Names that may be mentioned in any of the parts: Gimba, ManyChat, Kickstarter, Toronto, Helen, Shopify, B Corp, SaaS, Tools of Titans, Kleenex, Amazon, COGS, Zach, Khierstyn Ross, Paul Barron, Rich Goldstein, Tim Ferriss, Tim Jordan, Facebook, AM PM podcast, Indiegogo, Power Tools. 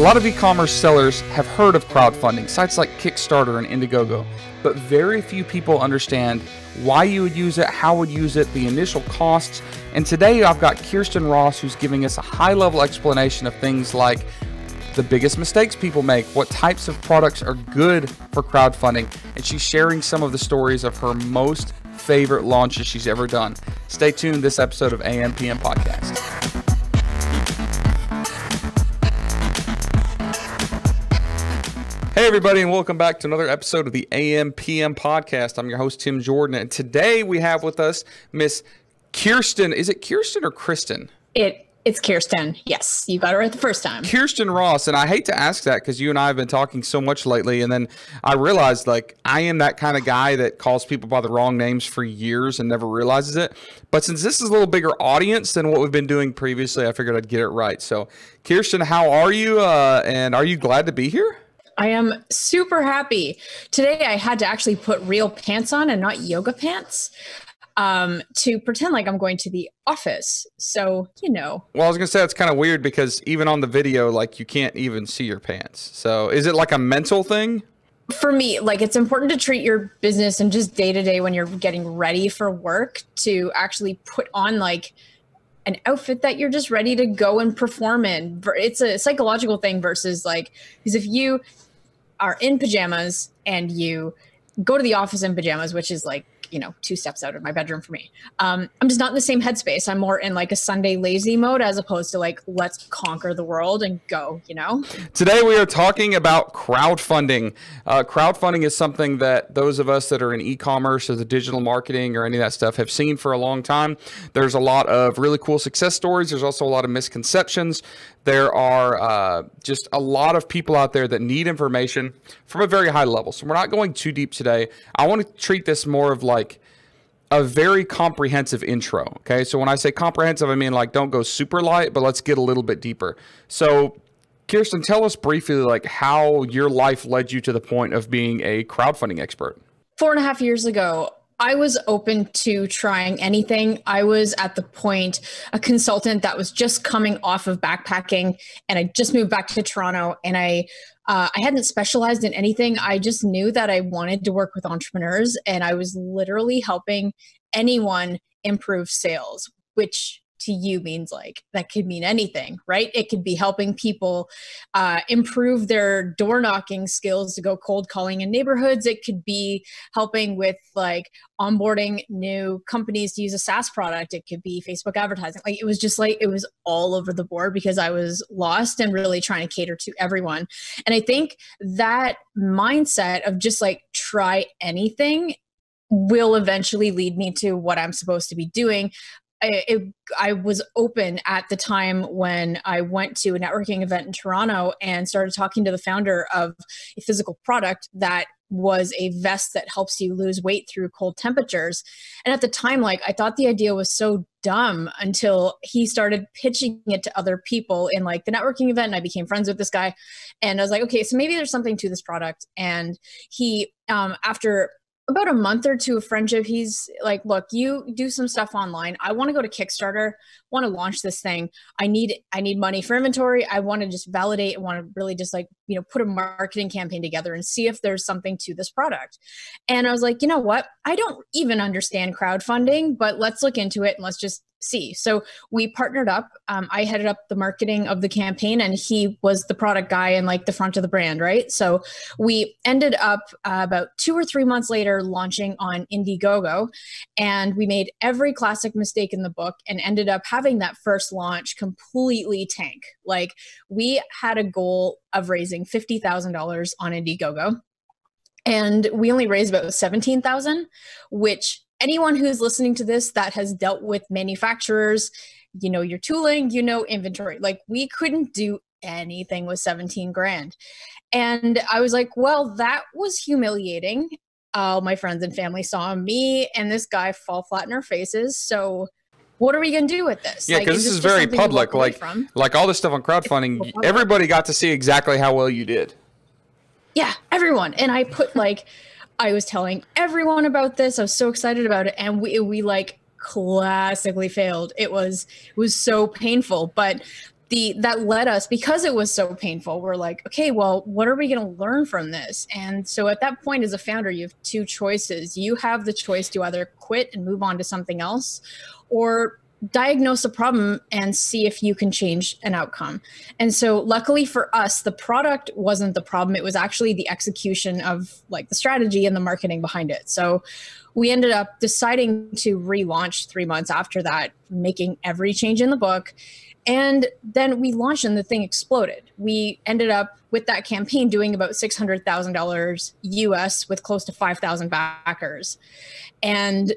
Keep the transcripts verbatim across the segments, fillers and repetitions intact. A lot of e-commerce sellers have heard of crowdfunding, sites like Kickstarter and Indiegogo, but very few people understand why you would use it, how would use it, the initial costs. And today I've got Khierstyn Ross, who's giving us a high-level explanation of things like the biggest mistakes people make, what types of products are good for crowdfunding, and she's sharing some of the stories of her most favorite launches she's ever done. Stay tuned this episode of A M P M podcast. Hey everybody, and welcome back to another episode of the A M P M podcast. I'm your host, Tim Jordan, and today we have with us Miss Khierstyn. Is it Khierstyn or Kristen? It it's Khierstyn. Yes, you got it right the first time. Khierstyn Ross, and I hate to ask that because you and I have been talking so much lately, and then I realized like I am that kind of guy that calls people by the wrong names for years and never realizes it. But since this is a little bigger audience than what we've been doing previously, I figured I'd get it right. So, Khierstyn, how are you? Uh, and are you glad to be here? I am super happy. Today I had to actually put real pants on and not yoga pants um, to pretend like I'm going to the office. So, you know. Well, I was going to say it's kind of weird because even on the video, like you can't even see your pants. So is it like a mental thing? For me, like it's important to treat your business and just day to day when you're getting ready for work to actually put on like an outfit that you're just ready to go and perform in. It's a psychological thing versus like, because if you are in pajamas and you go to the office in pajamas, which is like, you know, two steps out of my bedroom for me. Um, I'm just not in the same headspace. I'm more in like a Sunday lazy mode as opposed to like, let's conquer the world and go, you know? Today we are talking about crowdfunding. Uh, crowdfunding is something that those of us that are in e-commerce or the digital marketing or any of that stuff have seen for a long time. There's a lot of really cool success stories. There's also a lot of misconceptions. There are uh, just a lot of people out there that need information from a very high level. So we're not going too deep today. I want to treat this more of like, like a very comprehensive intro. Okay. So when I say comprehensive, I mean like don't go super light, but let's get a little bit deeper. So Khierstyn, tell us briefly like how your life led you to the point of being a crowdfunding expert. Four and a half years ago, I was open to trying anything. I was at the point, a consultant that was just coming off of backpacking, and I just moved back to Toronto, and I Uh, I hadn't specialized in anything. I just knew that I wanted to work with entrepreneurs, and I was literally helping anyone improve sales, which to you means like, that could mean anything, right? It could be helping people uh, improve their door knocking skills to go cold calling in neighborhoods. It could be helping with like onboarding new companies to use a SaaS product. It could be Facebook advertising. Like it was just like, it was all over the board because I was lost and really trying to cater to everyone. And I think that mindset of just like, try anything will eventually lead me to what I'm supposed to be doing. I, it, I was open at the time when I went to a networking event in Toronto and started talking to the founder of a physical product that was a vest that helps you lose weight through cold temperatures. And at the time, like I thought the idea was so dumb until he started pitching it to other people in like the networking event. And I became friends with this guy and I was like, okay, so maybe there's something to this product. And he, um, after about a month or two of friendship, he's like, look, you do some stuff online. I want to go to Kickstarter, want to launch this thing. I need, I need money for inventory. I want to just validate. I want to really just like, you know, put a marketing campaign together and see if there's something to this product. And I was like, you know what? I don't even understand crowdfunding, but let's look into it and let's just see. So we partnered up. Um, I headed up the marketing of the campaign and he was the product guy and like the front of the brand, right? So we ended up uh, about two or three months later launching on Indiegogo, and we made every classic mistake in the book and ended up having that first launch completely tank. Like we had a goal of raising fifty thousand dollars on Indiegogo and we only raised about seventeen thousand dollars, which anyone who's listening to this that has dealt with manufacturers, you know, your tooling, you know, inventory, like we couldn't do anything with seventeen grand. And I was like, well, that was humiliating. All my friends and family saw me and this guy fall flat in our faces. So what are we going to do with this? Yeah, because like, this is very public. Like, like all this stuff on crowdfunding, everybody got to see exactly how well you did. Yeah, everyone. And I put like... I was telling everyone about this. I was so excited about it. And we, we like classically failed. It was, it was so painful, but the that led us, because it was so painful, we're like, okay, well, what are we going to learn from this? And so at that point, as a founder, you have two choices. You have the choice to either quit and move on to something else, or diagnose a problem and see if you can change an outcome. And so luckily for us, the product wasn't the problem. It was actually the execution of like the strategy and the marketing behind it. So we ended up deciding to relaunch three months after that, making every change in the book. And then we launched and the thing exploded. We ended up with that campaign doing about six hundred thousand dollars U S with close to five thousand backers. And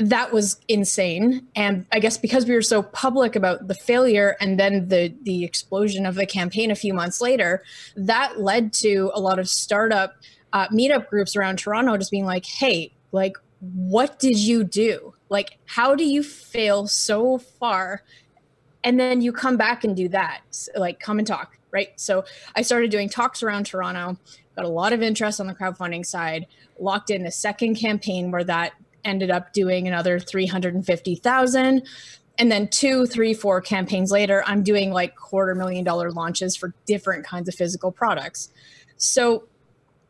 that was insane. And I guess because we were so public about the failure and then the the explosion of the campaign a few months later, that led to a lot of startup uh, meetup groups around Toronto just being like, hey, like, what did you do? Like, how do you fail so far? And then you come back and do that, like come and talk, right? So I started doing talks around Toronto, got a lot of interest on the crowdfunding side, locked in the second campaign where that ended up doing another three hundred fifty thousand. And then two, three, four campaigns later, I'm doing like quarter million dollar launches for different kinds of physical products. So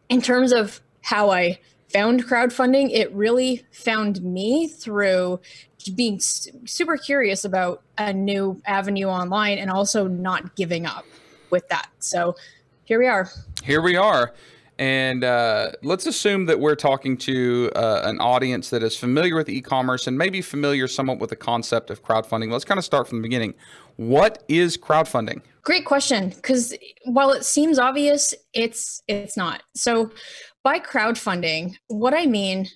in terms of how I found crowdfunding, it really found me through being super curious about a new avenue online and also not giving up with that. So here we are. Here we are. And uh, let's assume that we're talking to uh, an audience that is familiar with e-commerce and maybe familiar somewhat with the concept of crowdfunding. Let's kind of start from the beginning. What is crowdfunding? Great question, because while it seems obvious, it's it's not. So by crowdfunding, what I mean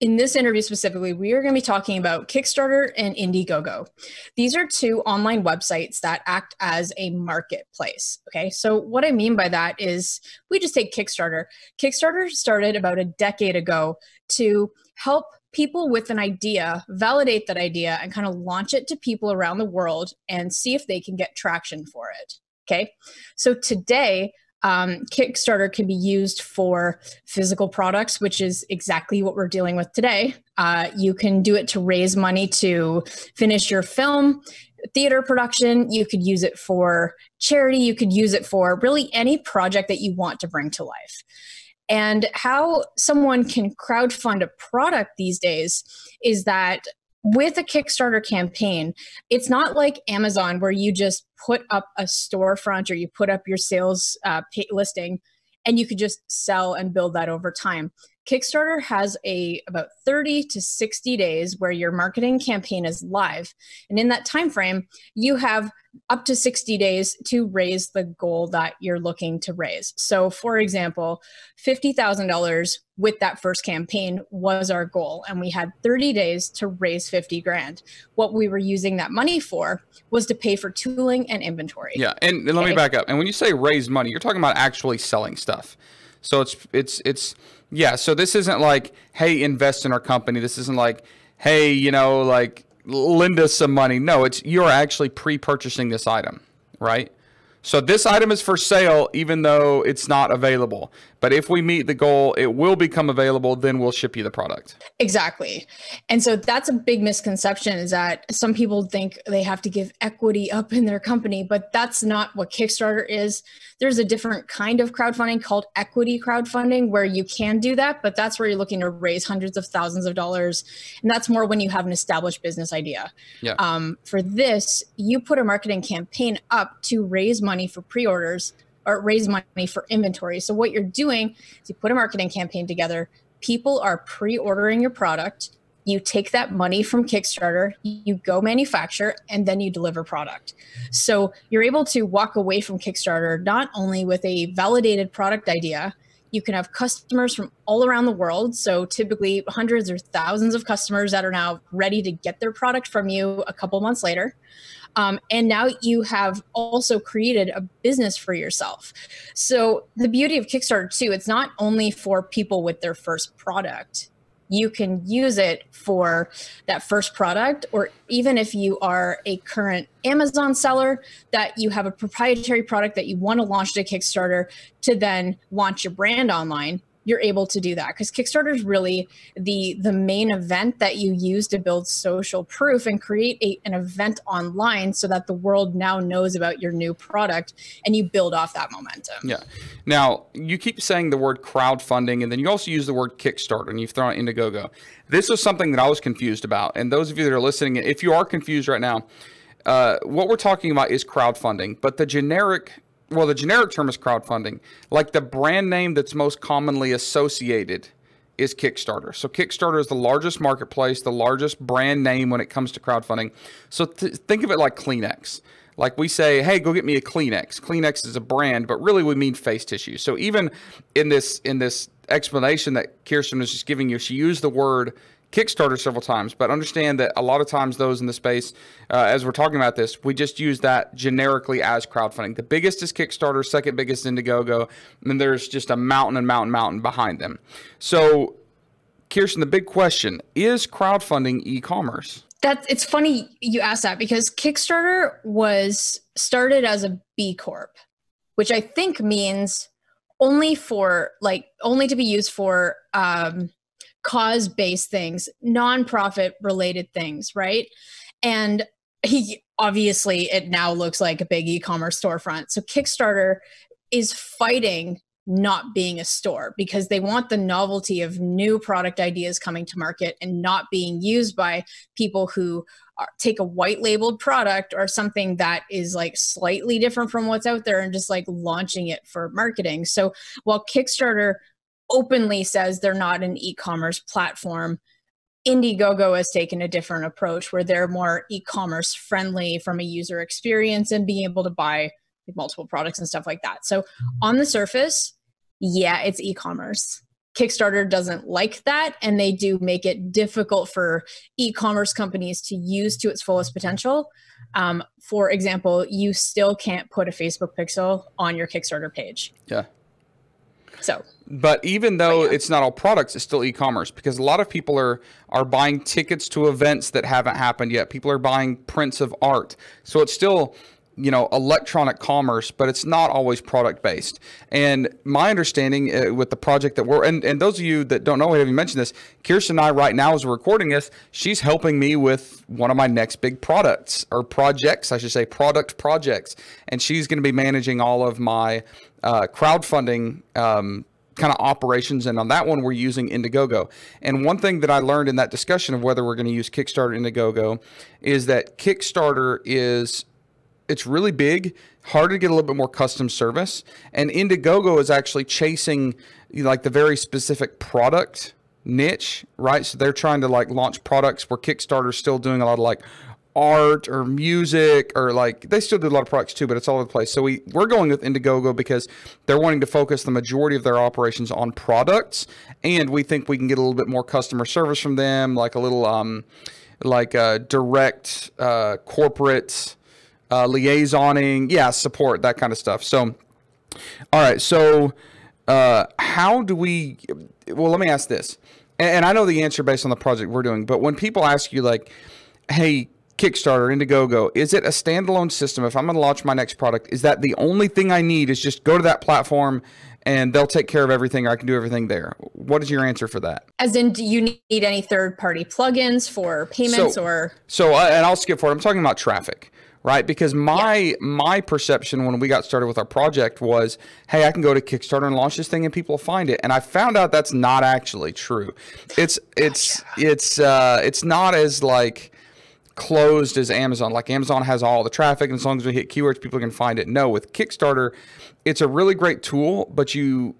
in this interview specifically, we are going to be talking about Kickstarter and Indiegogo. These are two online websites that act as a marketplace. Okay, so what I mean by that is we just take Kickstarter. Kickstarter started about a decade ago to help people with an idea, validate that idea, and kind of launch it to people around the world and see if they can get traction for it. Okay, so today, Um, Kickstarter can be used for physical products, which is exactly what we're dealing with today. Uh, you can do it to raise money to finish your film, theater production. You could use it for charity. You could use it for really any project that you want to bring to life. And how someone can crowdfund a product these days is that with a Kickstarter campaign, it's not like Amazon where you just put up a storefront or you put up your sales uh, pay- listing and you could just sell and build that over time. Kickstarter has a about thirty to sixty days where your marketing campaign is live. And in that time frame, you have up to sixty days to raise the goal that you're looking to raise. So for example, fifty thousand dollars with that first campaign was our goal. And we had thirty days to raise fifty grand. What we were using that money for was to pay for tooling and inventory. Yeah, and, and let okay. me back up. And when you say raise money, you're talking about actually selling stuff. So it's, it's, it's, yeah. So this isn't like, hey, invest in our company. This isn't like, hey, you know, like lend us some money. No, it's, you're actually pre-purchasing this item, right? So this item is for sale, even though it's not available. But if we meet the goal, it will become available, then we'll ship you the product. Exactly. And so that's a big misconception, is that some people think they have to give equity up in their company, but that's not what Kickstarter is. There's a different kind of crowdfunding called equity crowdfunding where you can do that, but that's where you're looking to raise hundreds of thousands of dollars. And that's more when you have an established business idea. Yeah. Um, for this, you put a marketing campaign up to raise money for pre-orders, or raise money for inventory. So what you're doing is you put a marketing campaign together, people are pre-ordering your product, you take that money from Kickstarter, you go manufacture, and then you deliver product. So you're able to walk away from Kickstarter not only with a validated product idea, you can have customers from all around the world. So typically hundreds or thousands of customers that are now ready to get their product from you a couple months later. Um, and now you have also created a business for yourself. So the beauty of Kickstarter too, it's not only for people with their first product. You can use it for that first product, or even if you are a current Amazon seller, that you have a proprietary product that you want to launch to Kickstarter to then launch your brand online. you're able to do that, because Kickstarter is really the the main event that you use to build social proof and create a, an event online so that the world now knows about your new product, and you build off that momentum. Yeah. Now, you keep saying the word crowdfunding, and then you also use the word Kickstarter, and you've thrown out Indiegogo. This is something that I was confused about. And those of you that are listening, if you are confused right now, uh, what we're talking about is crowdfunding, but the generic Well, the generic term is crowdfunding. Like, the brand name that's most commonly associated is Kickstarter. So Kickstarter is the largest marketplace, the largest brand name when it comes to crowdfunding. So th- think of it like Kleenex. Like, we say, hey, go get me a Kleenex. Kleenex is a brand, but really we mean face tissue. So even in this in this explanation that Khierstyn was just giving you, she used the word Kickstarter several times, but understand that a lot of times those in the space, uh, as we're talking about this, we just use that generically as crowdfunding. The biggest is Kickstarter, second biggest is Indiegogo, and then there's just a mountain and mountain mountain behind them. So, Khierstyn, the big question, is crowdfunding e-commerce? That's, it's funny you asked that, because Kickstarter was started as a B Corp, which I think means only for, like, only to be used for, um, cause-based things, nonprofit related things, right? And he, obviously it now looks like a big e-commerce storefront. So Kickstarter is fighting not being a store because they want the novelty of new product ideas coming to market and not being used by people who are, take a white labeled product or something that is like slightly different from what's out there and just like launching it for marketing. So while Kickstarter openly says they're not an e-commerce platform, Indiegogo has taken a different approach where they're more e-commerce friendly from a user experience and being able to buy multiple products and stuff like that. So on the surface, yeah, it's e-commerce. Kickstarter doesn't like that, and they do make it difficult for e-commerce companies to use to its fullest potential. Um, for example, you still can't put a Facebook pixel on your Kickstarter page. Yeah. So, but even though but yeah. it's not all products, it's still e-commerce, because a lot of people are are buying tickets to events that haven't happened yet. People are buying prints of art. So it's still, you know, electronic commerce, but it's not always product based. And my understanding uh, with the project that we're, and, and those of you that don't know, I haven't mentioned this, Khierstyn and I right now, as we're recording this, she's helping me with one of my next big products or projects, I should say product projects. And she's going to be managing all of my uh, crowdfunding um, kind of operations. And on that one, we're using Indiegogo. And one thing that I learned in that discussion of whether we're going to use Kickstarter or Indiegogo is that Kickstarter is, it's really big, harder to get a little bit more custom service. And Indiegogo is actually chasing, you know, like the very specific product niche, right? So they're trying to like launch products, where Kickstarter's still doing a lot of like art or music, or like they still do a lot of products too, but it's all over the place. So we, we're going with Indiegogo because they're wanting to focus the majority of their operations on products. And we think we can get a little bit more customer service from them, like a little um, like a direct uh, corporate Uh, liaisoning, yeah, support, that kind of stuff. So, all right, so uh, how do we, well, let me ask this, and, and I know the answer based on the project we're doing, but when people ask you like, hey, Kickstarter, Indiegogo, is it a standalone system? If I'm going to launch my next product, is that the only thing I need is just go to that platform and they'll take care of everything, or I can do everything there? What is your answer for that? As in, do you need any third-party plugins for payments so, or? So, uh, and I'll skip forward, I'm talking about traffic. Right? Because my, yeah. my perception when we got started with our project was, hey, I can go to Kickstarter and launch this thing and people will find it. And I found out that's not actually true. It's, it's, gotcha. it's, uh, it's not as like closed as Amazon. Like Amazon has all the traffic, and as long as we hit keywords, people can find it. No, with Kickstarter, it's a really great tool, but you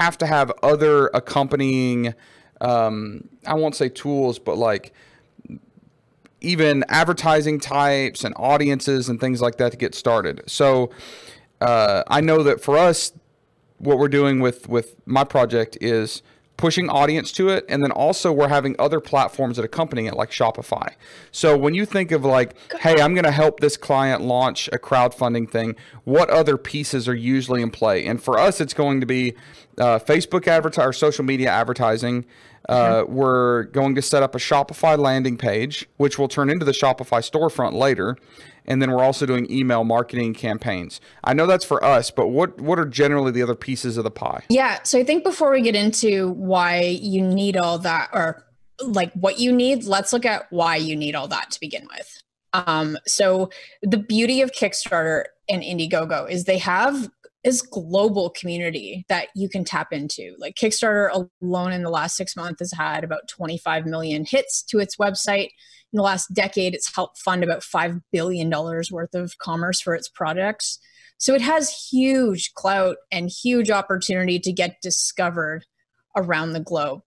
have to have other accompanying, um, I won't say tools, but like, even advertising types and audiences and things like that to get started. So uh, I know that for us, what we're doing with, with my project is pushing audience to it. And then also we're having other platforms that accompany it, like Shopify. So when you think of like, hey, I'm going to help this client launch a crowdfunding thing, what other pieces are usually in play? And for us, it's going to be uh, Facebook advertising, or social media advertising. Uh, mm-hmm. We're going to set up a Shopify landing page, which will turn into the Shopify storefront later. And then we're also doing email marketing campaigns. I know that's for us, but what, what are generally the other pieces of the pie? Yeah. So I think before we get into why you need all that, or like what you need, let's look at why you need all that to begin with. Um, so the beauty of Kickstarter and Indiegogo is they have this global community that you can tap into. Like Kickstarter alone in the last six months has had about twenty-five million hits to its website. In the last decade, it's helped fund about five billion dollars worth of commerce for its products. So it has huge clout and huge opportunity to get discovered around the globe.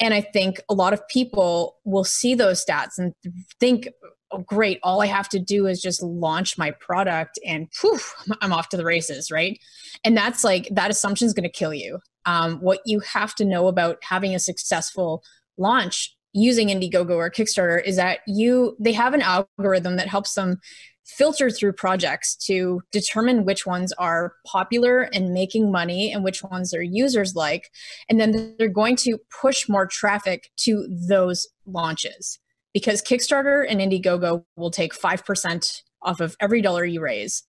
And I think a lot of people will see those stats and think, oh, great, all I have to do is just launch my product and poof, I'm off to the races, right? And that's like, that assumption is going to kill you. Um, what you have to know about having a successful launch using Indiegogo or Kickstarter is that you they have an algorithm that helps them filter through projects to determine which ones are popular and making money and which ones their users like. And then they're going to push more traffic to those launches, because Kickstarter and Indiegogo will take five percent off of every dollar you raise.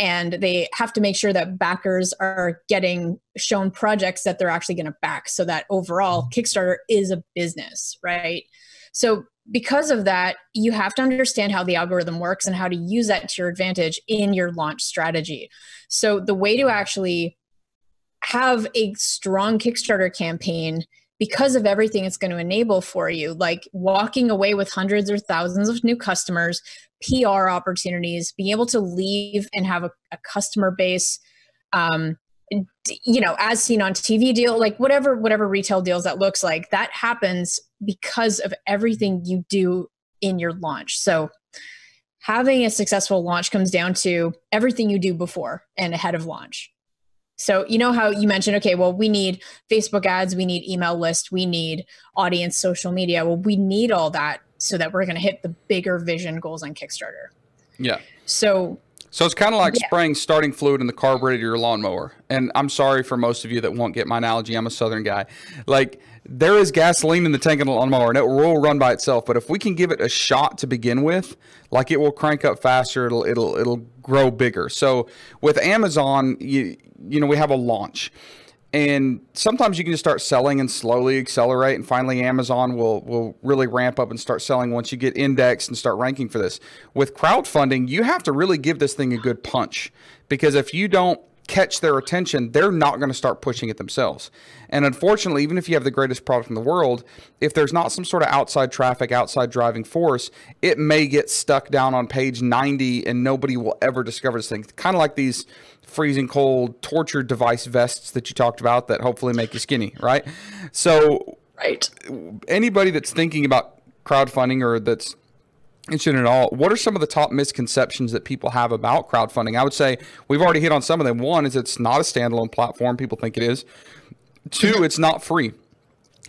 And they have to make sure that backers are getting shown projects that they're actually going to back, so that overall Kickstarter is a business, right? So because of that, you have to understand how the algorithm works and how to use that to your advantage in your launch strategy. So the way to actually have a strong Kickstarter campaign, because of everything it's going to enable for you, like walking away with hundreds or thousands of new customers, P R opportunities, being able to leave and have a, a customer base, um, you know, as seen on T V deal, like whatever, whatever retail deals that looks like, that happens because of everything you do in your launch. So having a successful launch comes down to everything you do before and ahead of launch. So you know how you mentioned, okay, well, we need Facebook ads, we need email lists, we need audience, social media. Well, we need all that so that we're going to hit the bigger vision goals on Kickstarter. Yeah. So so it's kind of like yeah. spraying starting fluid in the carburetor of your lawnmower. And I'm sorry for most of you that won't get my analogy. I'm a Southern guy. Like, there is gasoline in the tank of the lawnmower, and it will run by itself. But if we can give it a shot to begin with, like, it will crank up faster. It'll it'll it'll grow bigger. So with Amazon, you you know, we have a launch, and sometimes you can just start selling and slowly accelerate, and finally Amazon will will really ramp up and start selling once you get indexed and start ranking for this. With crowdfunding, you have to really give this thing a good punch, because if you don't catch their attention, they're not going to start pushing it themselves. And unfortunately, even if you have the greatest product in the world, if there's not some sort of outside traffic, outside driving force, it may get stuck down on page ninety and nobody will ever discover this thing. Kind of like these freezing cold torture device vests that you talked about that hopefully make you skinny, right? So right. Anybody that's thinking about crowdfunding or that's interested at all, what are some of the top misconceptions that people have about crowdfunding? I would say we've already hit on some of them. One is it's not a standalone platform. People think it is. Two, it's not free.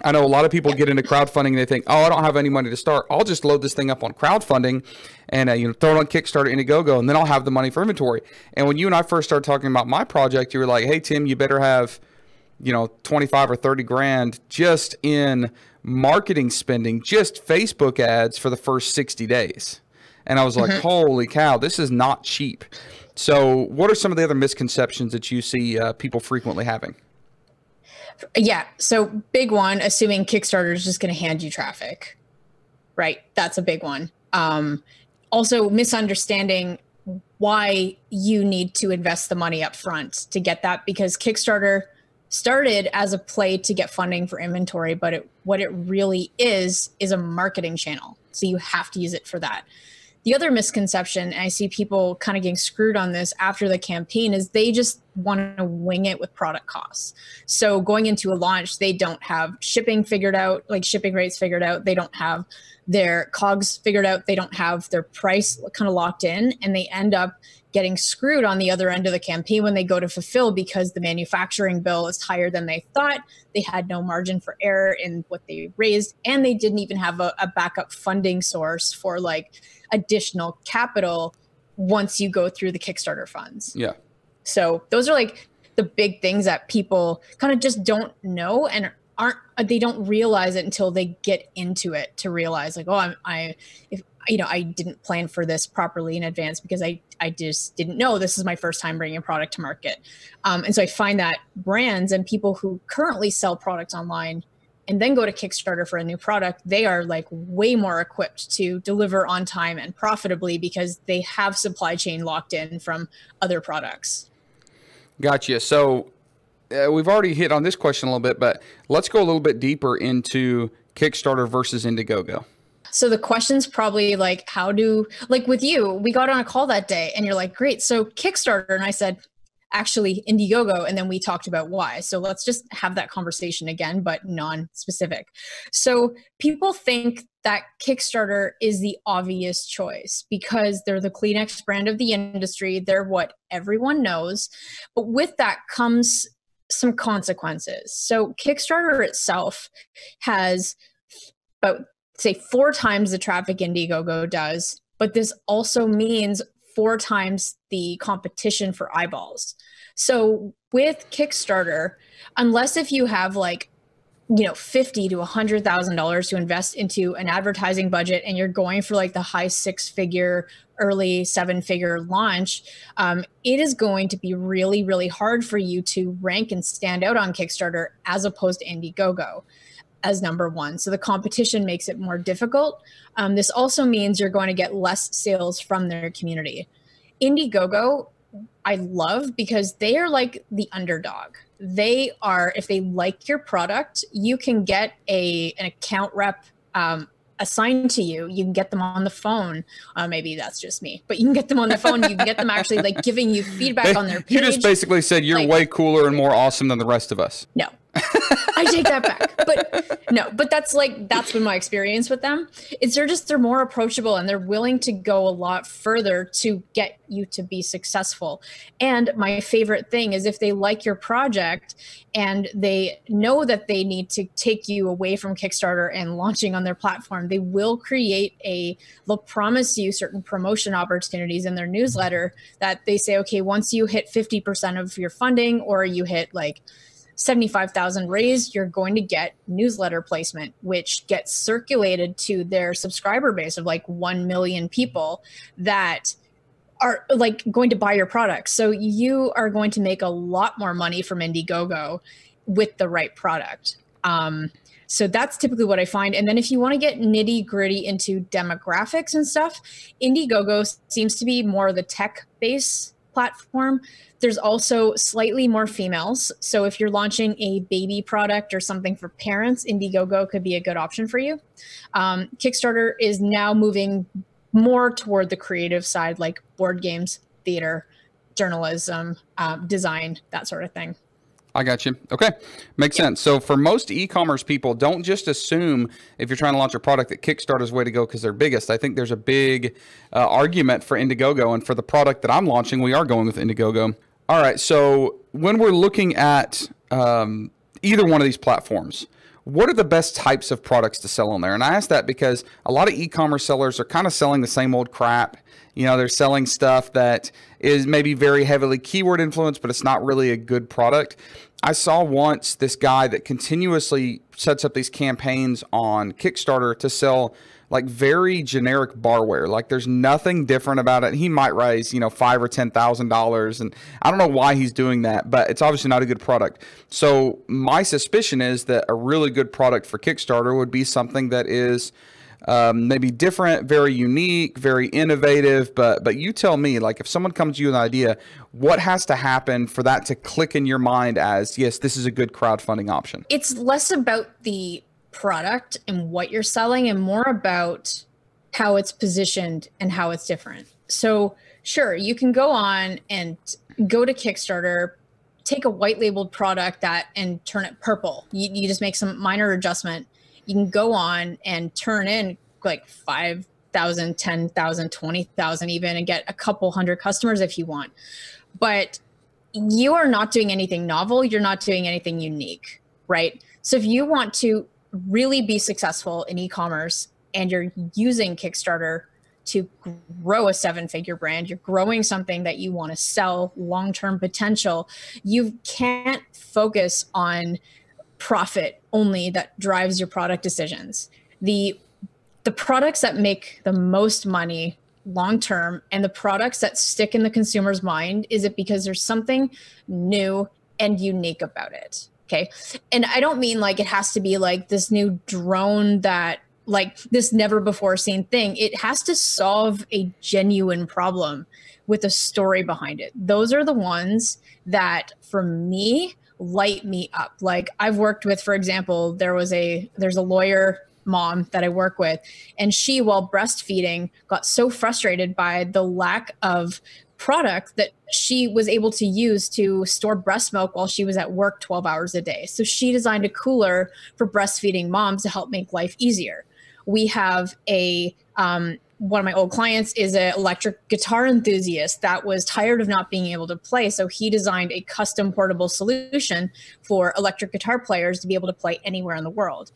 I know a lot of people get into crowdfunding and they think, oh, I don't have any money to start. I'll just load this thing up on crowdfunding and uh, you know, throw it on Kickstarter, Indiegogo, and then I'll have the money for inventory. And when you and I first started talking about my project, you were like, hey, Tim, you better have, you know, twenty-five or thirty grand just in marketing spending, just Facebook ads for the first sixty days. And I was like, mm-hmm. holy cow, this is not cheap. So what are some of the other misconceptions that you see uh, people frequently having? Yeah. So big one, assuming Kickstarter is just going to hand you traffic, right? That's a big one. Um, also misunderstanding why you need to invest the money up front to get that, because Kickstarter started as a play to get funding for inventory, but it, what it really is, is a marketing channel. So you have to use it for that. The other misconception, and I see people kind of getting screwed on this after the campaign, is they just want to wing it with product costs. So going into a launch, they don't have shipping figured out, like shipping rates figured out. They don't have their COGS figured out. They don't have their price kind of locked in, and they end up getting screwed on the other end of the campaign when they go to fulfill, because the manufacturing bill is higher than they thought. They had no margin for error in what they raised, and they didn't even have a, a backup funding source for like additional capital once you go through the Kickstarter funds. Yeah. So those are like the big things that people kind of just don't know and aren't, they don't realize it until they get into it to realize like, oh, I'm, I, if you know, I didn't plan for this properly in advance because I, I just didn't know. This is my first time bringing a product to market. Um, and so I find that brands and people who currently sell products online and then go to Kickstarter for a new product, they are like way more equipped to deliver on time and profitably because they have supply chain locked in from other products. Gotcha. So uh, we've already hit on this question a little bit, but let's go a little bit deeper into Kickstarter versus Indiegogo. So the question's probably like, how do, like with you, we got on a call that day and you're like, great, so Kickstarter. And I said, actually Indiegogo. And then we talked about why. So let's just have that conversation again, but non-specific. So people think that Kickstarter is the obvious choice because they're the Kleenex brand of the industry. They're what everyone knows. But with that comes some consequences. So Kickstarter itself has about, say, four times the traffic Indiegogo does, but this also means four times the competition for eyeballs. So with Kickstarter, unless if you have like, you know, fifty to one hundred thousand dollars to invest into an advertising budget and you're going for like the high six figure, early seven figure launch, um, it is going to be really, really hard for you to rank and stand out on Kickstarter as opposed to Indiegogo as number one. So the competition makes it more difficult. Um, this also means you're going to get less sales from their community. Indiegogo, I love because they are like the underdog. They are, if they like your product, you can get a an account rep um, assigned to you. You can get them on the phone. Uh, maybe that's just me, but you can get them on the phone. You can get them actually like giving you feedback they, on their page. You just basically said you're like, way cooler and more awesome than the rest of us. No. I take that back, but no, but that's like, that's been my experience with them. It's they're just, they're more approachable and they're willing to go a lot further to get you to be successful. And my favorite thing is if they like your project and they know that they need to take you away from Kickstarter and launching on their platform, they will create a, they'll promise you certain promotion opportunities in their newsletter that they say, okay, once you hit fifty percent of your funding or you hit like seventy-five thousand raised, you're going to get newsletter placement, which gets circulated to their subscriber base of like one million people that are like going to buy your product. So you are going to make a lot more money from Indiegogo with the right product. Um, so that's typically what I find. And then if you want to get nitty gritty into demographics and stuff, Indiegogo seems to be more of the tech base platform. There's also slightly more females. So if you're launching a baby product or something for parents, Indiegogo could be a good option for you. Um, Kickstarter is now moving more toward the creative side, like board games, theater, journalism, uh, design, that sort of thing. I got you. Okay. Makes yep. sense. So for most e-commerce people, don't just assume if you're trying to launch a product that Kickstarter is the way to go because they're biggest. I think there's a big uh, argument for Indiegogo, and for the product that I'm launching, we are going with Indiegogo. All right. So when we're looking at um, either one of these platforms, what are the best types of products to sell on there? And I ask that because a lot of e-commerce sellers are kind of selling the same old crap. You know, they're selling stuff that is maybe very heavily keyword influenced, but it's not really a good product. I saw once this guy that continuously sets up these campaigns on Kickstarter to sell like very generic barware. Like there's nothing different about it. He might raise, you know, five or ten thousand dollars. And I don't know why he's doing that, but it's obviously not a good product. So my suspicion is that a really good product for Kickstarter would be something that is um, maybe different, very unique, very innovative. But, but you tell me, like if someone comes to you with an idea, what has to happen for that to click in your mind as, yes, this is a good crowdfunding option? It's less about the product and what you're selling and more about how it's positioned and how it's different. So sure, you can go on and go to Kickstarter, take a white labeled product that and turn it purple. You, you just make some minor adjustment. You can go on and turn in like five thousand, ten thousand, twenty thousand even, and get a couple hundred customers if you want. But you are not doing anything novel. You're not doing anything unique, right? So if you want to really be successful in e-commerce and you're using Kickstarter to grow a seven-figure brand, you're growing something that you want to sell, long-term potential, you can't focus on profit only that drives your product decisions. The the products that make the most money long-term and the products that stick in the consumer's mind, is it because there's something new and unique about it? Okay. And I don't mean like it has to be like this new drone that like this never before seen thing. It has to solve a genuine problem with a story behind it. Those are the ones that for me light me up. Like I've worked with, for example, there was a, there's a lawyer mom that I work with, and she, while breastfeeding, got so frustrated by the lack of product that she was able to use to store breast milk while she was at work twelve hours a day. So she designed a cooler for breastfeeding moms to help make life easier. We have a, um, one of my old clients is an electric guitar enthusiast that was tired of not being able to play. So he designed a custom portable solution for electric guitar players to be able to play anywhere in the world.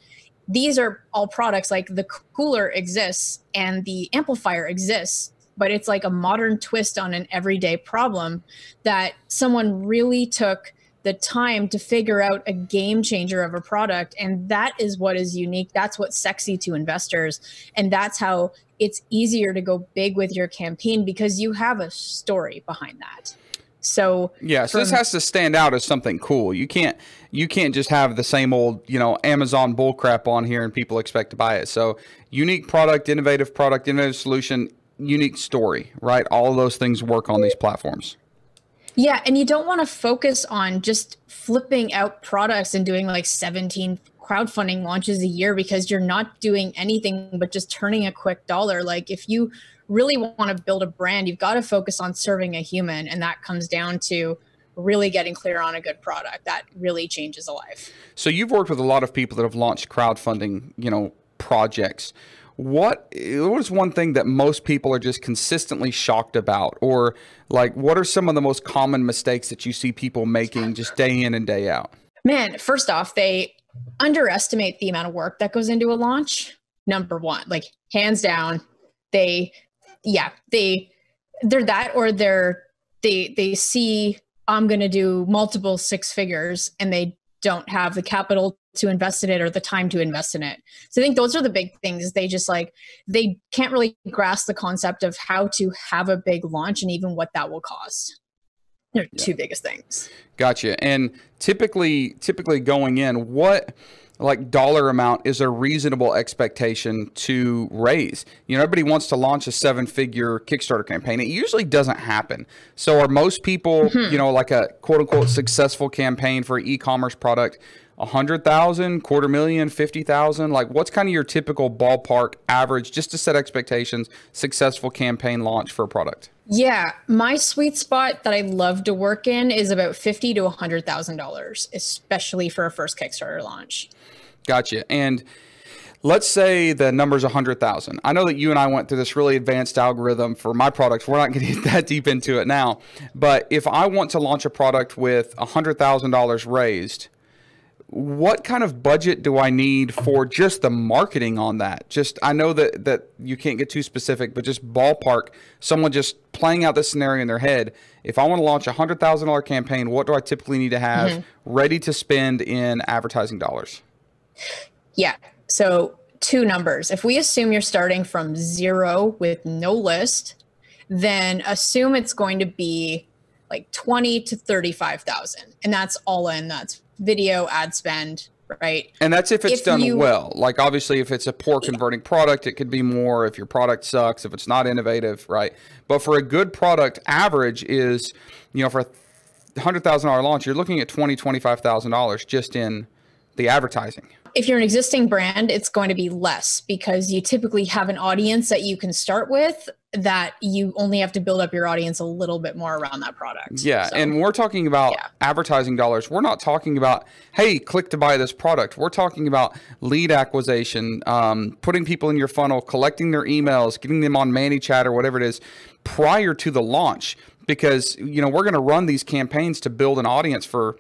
These are all products, like the cooler exists and the amplifier exists, but it's like a modern twist on an everyday problem that someone really took the time to figure out a game changer of a product. And that is what is unique. That's what's sexy to investors. And that's how it's easier to go big with your campaign, because you have a story behind that. So yeah, so this has to stand out as something cool. You can't you can't just have the same old, you know, Amazon bullcrap on here and people expect to buy it. So unique product, innovative product, innovative solution, unique story, right? All of those things work on these platforms. Yeah, and you don't want to focus on just flipping out products and doing like seventeen crowdfunding launches a year, because you're not doing anything but just turning a quick dollar. Like if you really want to build a brand, you've got to focus on serving a human. And that comes down to really getting clear on a good product that really changes a life. So you've worked with a lot of people that have launched crowdfunding, you know, projects. What, what is one thing that most people are just consistently shocked about? Or like, what are some of the most common mistakes that you see people making just day in and day out? Man, first off, they underestimate the amount of work that goes into a launch. Number one, like hands down, they Yeah, they, they're that, or they're, they, they see I'm going to do multiple six figures and they don't have the capital to invest in it or the time to invest in it. So I think those are the big things. They just like, they can't really grasp the concept of how to have a big launch and even what that will cost. They're yeah. two biggest things. Gotcha. And typically, typically going in, what like dollar amount is a reasonable expectation to raise? You know, everybody wants to launch a seven figure Kickstarter campaign. It usually doesn't happen. So are most people, mm-hmm. you know, like a quote unquote successful campaign for an e-commerce product, a hundred thousand, quarter million, fifty thousand, like what's kind of your typical ballpark average, just to set expectations, successful campaign launch for a product? Yeah. My sweet spot that I love to work in is about fifty to a hundred thousand dollars, especially for a first Kickstarter launch. Gotcha. And let's say the number's a hundred thousand. I know that you and I went through this really advanced algorithm for my products. We're not going to get that deep into it now, but if I want to launch a product with a hundred thousand dollars raised, what kind of budget do I need for just the marketing on that? Just, I know that, that you can't get too specific, but just ballpark, someone just playing out this scenario in their head. If I want to launch a one hundred thousand dollar campaign, what do I typically need to have mm-hmm. ready to spend in advertising dollars? Yeah. So two numbers. If we assume you're starting from zero with no list, then assume it's going to be like twenty to thirty-five thousand. And that's all in. That's video ad spend, right? And that's if it's if done you, well. Like obviously if it's a poor converting product, it could be more. If your product sucks, if it's not innovative, right? But for a good product, average is, you know, for a hundred thousand dollar launch, you're looking at twenty, twenty-five thousand dollars just in the advertising. If you're an existing brand, it's going to be less, because you typically have an audience that you can start with, that you only have to build up your audience a little bit more around that product. Yeah. So, and we're talking about yeah. advertising dollars. We're not talking about, hey, click to buy this product. We're talking about lead acquisition, um, putting people in your funnel, collecting their emails, getting them on ManyChat or whatever it is prior to the launch, because, you know, we're going to run these campaigns to build an audience for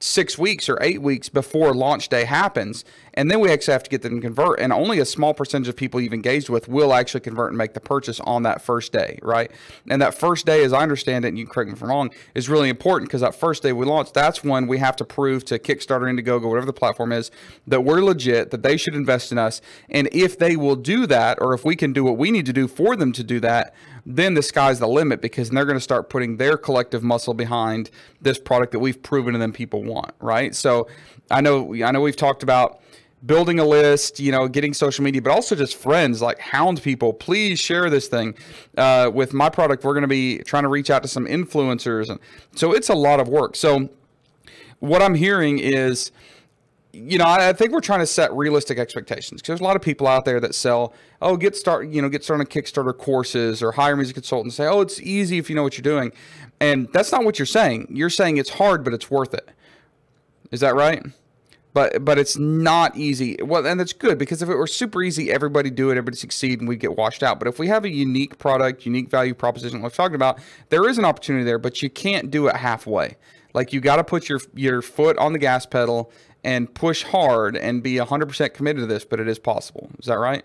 six weeks or eight weeks before launch day happens. And then we actually have to get them to convert. And only a small percentage of people you've engaged with will actually convert and make the purchase on that first day, right? And that first day, as I understand it, and you can correct me if I'm wrong, is really important, because that first day we launch, that's when we have to prove to Kickstarter, Indiegogo, whatever the platform is, that we're legit, that they should invest in us. And if they will do that, or if we can do what we need to do for them to do that, then the sky's the limit, because they're going to start putting their collective muscle behind this product that we've proven to them people want, right? So I know, I know we've talked about building a list, you know, getting social media, but also just friends, like hound people, please share this thing. Uh, with my product, we're going to be trying to reach out to some influencers. And so it's a lot of work. So what I'm hearing is, you know, I think we're trying to set realistic expectations, because there's a lot of people out there that sell, oh, get start, you know, get started on Kickstarter courses, or hire me as a consultant, say, oh, it's easy if you know what you're doing. And that's not what you're saying. You're saying it's hard, but it's worth it. Is that right? But, but it's not easy. Well, and that's good, because if it were super easy, everybody do it, everybody succeed, and we'd get washed out. But if we have a unique product, unique value proposition, like we've talked about, there is an opportunity there, but you can't do it halfway. Like, you got to put your, your foot on the gas pedal and push hard and be one hundred percent committed to this, but it is possible. Is that right?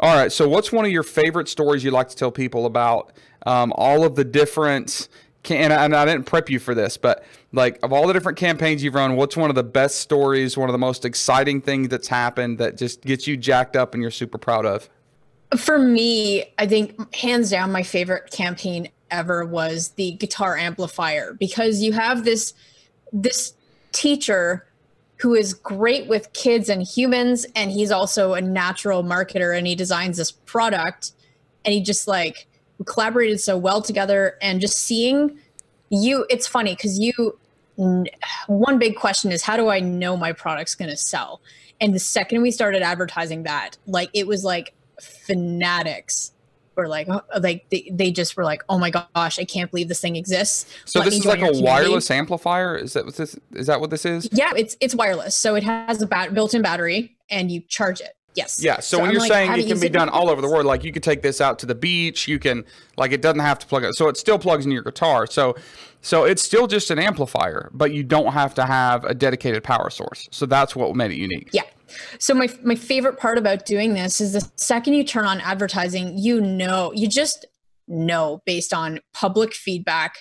All right, so what's one of your favorite stories you like to tell people about um, all of the different... Can, and I didn't prep you for this, but like, of all the different campaigns you've run, what's one of the best stories, one of the most exciting things that's happened that just gets you jacked up and you're super proud of? For me, I think hands down, my favorite campaign ever was the guitar amplifier, because you have this, this teacher who is great with kids and humans, and he's also a natural marketer, and he designs this product, and he just like... we collaborated so well together. And just seeing you, it's funny because you, one big question is, how do I know my product's going to sell? And the second we started advertising that, like, it was like fanatics were like, like they, they just were like, oh my gosh, I can't believe this thing exists. So this is like a wireless amplifier? Is that what this, is that what this is? Yeah, it's, it's wireless. So it has a bat- built-in battery and you charge it. Yes. Yeah. So, so when I'm you're like, saying it can be done all over the world, like you can take this out to the beach, you can, like, it doesn't have to plug it. So it still plugs into your guitar. So, so it's still just an amplifier, but you don't have to have a dedicated power source. So that's what made it unique. Yeah. So my, my favorite part about doing this is the second you turn on advertising, you know, you just know based on public feedback,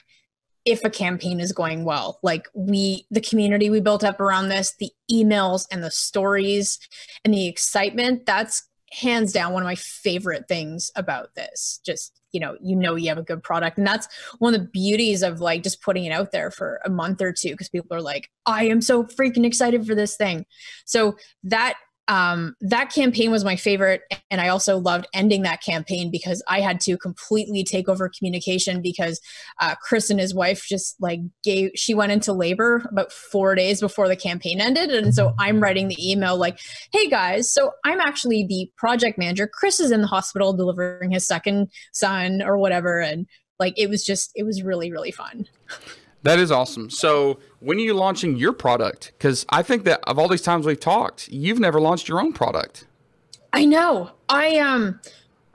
if a campaign is going well. Like, we, the community we built up around this, the emails and the stories and the excitement, that's hands down one of my favorite things about this. Just, you know, you know, you have a good product. And that's one of the beauties of like just putting it out there for a month or two, because people are like, I am so freaking excited for this thing. So that, um, that campaign was my favorite. And I also loved ending that campaign because I had to completely take over communication, because uh, Chris and his wife just like gave, she went into labor about four days before the campaign ended. And so I'm writing the email like, hey guys, so I'm actually the project manager. Chris is in the hospital delivering his second son or whatever. And like, it was just, it was really, really fun. That is awesome. So when are you launching your product? Because I think that of all these times we've talked, you've never launched your own product. I know. I um,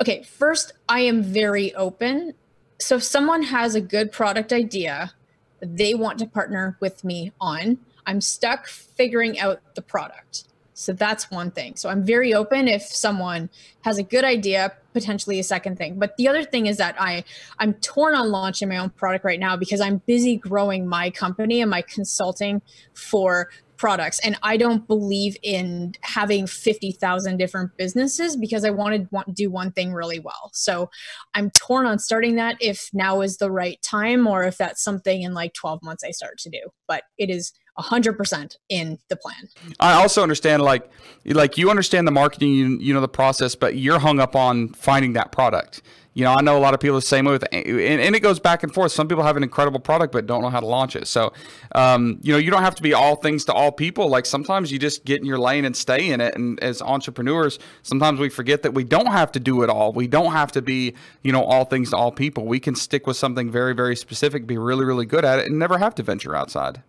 okay, first, I am very open. So if someone has a good product idea they want to partner with me on, I'm stuck figuring out the product. So that's one thing. So I'm very open if someone has a good idea, potentially a second thing. But the other thing is that I, I'm torn on launching my own product right now because I'm busy growing my company and my consulting for products. And I don't believe in having fifty thousand different businesses because I want to want, do one thing really well. So I'm torn on starting that if now is the right time or if that's something in like twelve months I start to do. But it is one hundred percent in the plan. I also understand, like, like you understand the marketing, you, you know, the process, but you're hung up on finding that product. You know, I know a lot of people the same way with, and, and it goes back and forth. Some people have an incredible product, but don't know how to launch it. So, um, you know, you don't have to be all things to all people. Like sometimes you just get in your lane and stay in it. And as entrepreneurs, sometimes we forget that we don't have to do it all. We don't have to be, you know, all things to all people. We can stick with something very, very specific, be really, really good at it, and never have to venture outside.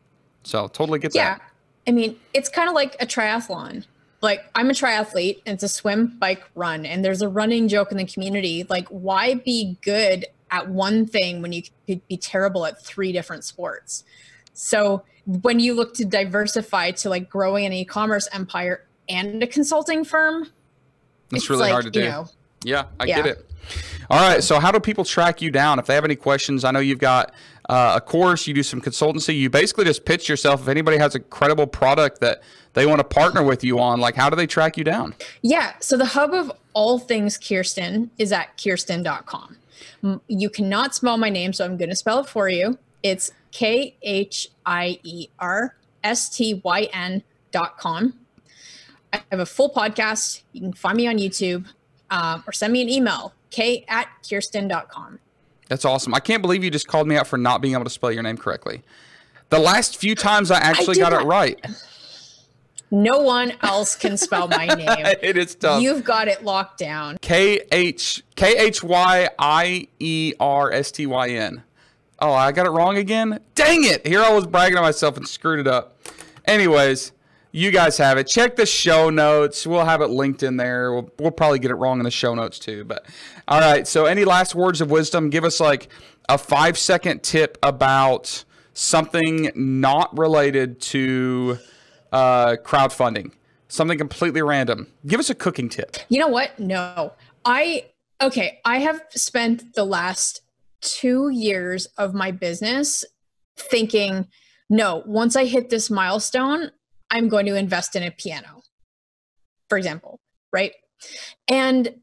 So totally get yeah. that. Yeah. I mean, it's kind of like a triathlon. Like I'm a triathlete and it's a swim, bike, run. And there's a running joke in the community. Like why be good at one thing when you could be terrible at three different sports? So when you look to diversify to like growing an e-commerce empire and a consulting firm, it's, it's really like, hard to do. You know, yeah, I yeah. get it. All right. So how do people track you down if they have any questions? I know you've got uh, a course, you do some consultancy, you basically just pitch yourself. If anybody has a credible product that they want to partner with you on, like how do they track you down? Yeah. So the hub of all things Khierstyn is at Khierstyn dot com. You cannot spell my name, so I'm going to spell it for you. It's K H I E R S T Y N dot com. I have a full podcast. You can find me on YouTube um, or send me an email, K at Khierstyn dot com. That's awesome. I can't believe you just called me out for not being able to spell your name correctly. The last few times I actually I got not. it right. No one else can spell my name. It is tough. You've got it locked down. K H K H Y I E R S T Y N. Oh, I got it wrong again? Dang it. Here I was bragging on myself and screwed it up. Anyways, you guys have it. Check the show notes. We'll have it linked in there. We'll, we'll probably get it wrong in the show notes too. But all right, so any last words of wisdom? Give us like a five-second tip about something not related to uh, crowdfunding, something completely random. Give us a cooking tip. You know what? No. I, okay, I have spent the last two years of my business thinking, no, once I hit this milestone, I'm going to invest in a piano, for example, right? And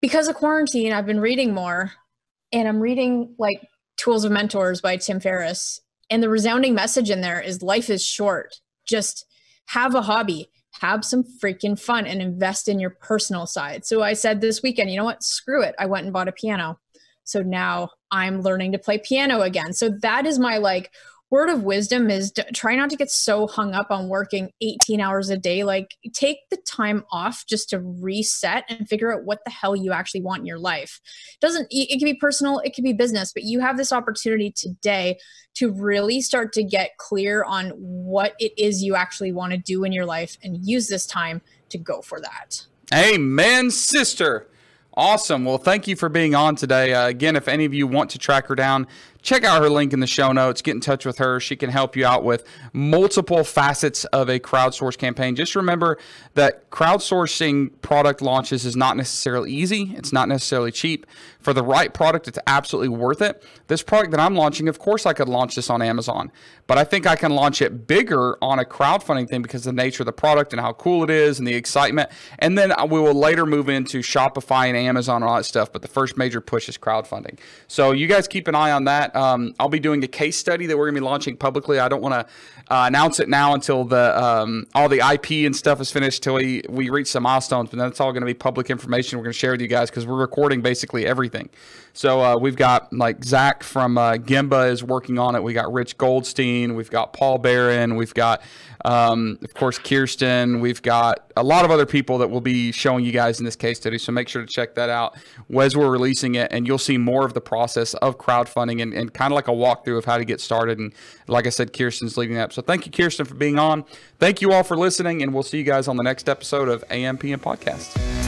because of quarantine, I've been reading more, and I'm reading like Tools of Mentors by Tim Ferriss. And the resounding message in there is life is short. Just have a hobby, have some freaking fun, and invest in your personal side. So I said this weekend, you know what? Screw it. I went and bought a piano. So now I'm learning to play piano again. So that is my like word of wisdom is to try not to get so hung up on working eighteen hours a day. Like take the time off just to reset and figure out what the hell you actually want in your life. It doesn't, it can be personal, it can be business, but you have this opportunity today to really start to get clear on what it is you actually want to do in your life and use this time to go for that. Amen, sister. Awesome. Well, thank you for being on today. Uh, again, if any of you want to track her down, check out her link in the show notes. Get in touch with her. She can help you out with multiple facets of a crowdsourced campaign. Just remember that crowdsourcing product launches is not necessarily easy. It's not necessarily cheap. For the right product, it's absolutely worth it. This product that I'm launching, of course I could launch this on Amazon, but I think I can launch it bigger on a crowdfunding thing because of the nature of the product and how cool it is and the excitement. And then we will later move into Shopify and Amazon and all that stuff, but the first major push is crowdfunding. So you guys keep an eye on that. Um, I'll be doing a case study that we're going to be launching publicly. I don't want to uh, announce it now until the um, all the I P and stuff is finished, till we, we reach some milestones, but that's all going to be public information we're going to share with you guys because we're recording basically everything. So uh, we've got like Zach from uh, Gimba is working on it. We got Rich Goldstein. We've got Paul Barron. We've got, um, of course, Khierstyn. We've got a lot of other people that will be showing you guys in this case study. So make sure to check that out as we're releasing it, and you'll see more of the process of crowdfunding and, and kind of like a walkthrough of how to get started. And like I said, Khierstyn's leading up. So thank you, Khierstyn, for being on. Thank you all for listening, and we'll see you guys on the next episode of A M P M podcast.